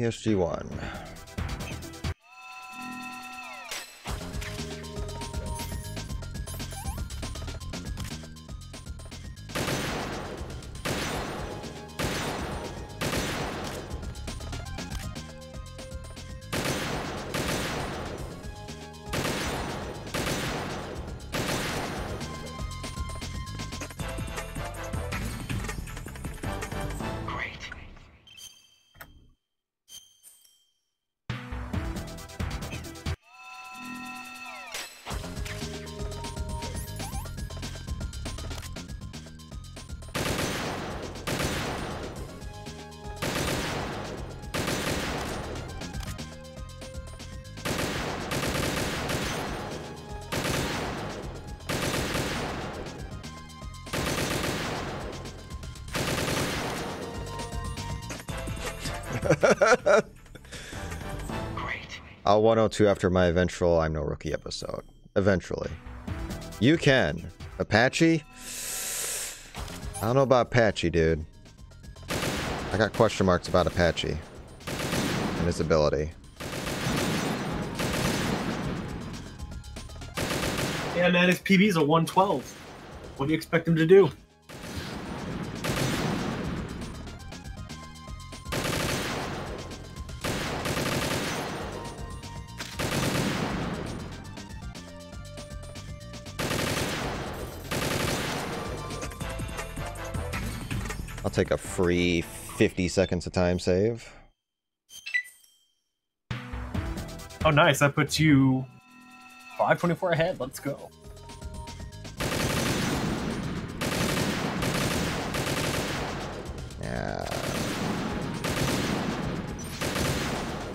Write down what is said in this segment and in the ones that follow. PSG1. Great. I'll 102 after my eventual I'm No Rookie episode. Eventually. You can. Apache? I don't know about Apache, dude. I got question marks about Apache and his ability. Yeah, man, his PB's a 112. What do you expect him to do? Take a free 50 seconds of time save. Oh, nice. That puts you 524 ahead. Let's go. Yeah.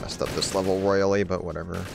Messed up this level royally, but whatever.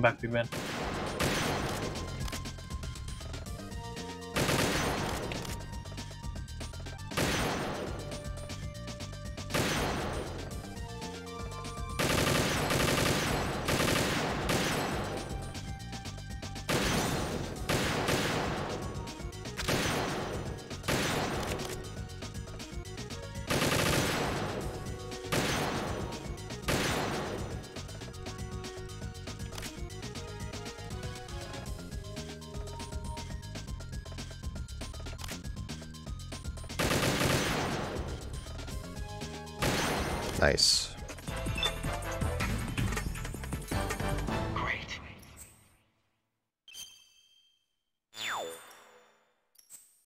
Back, big man. Nice.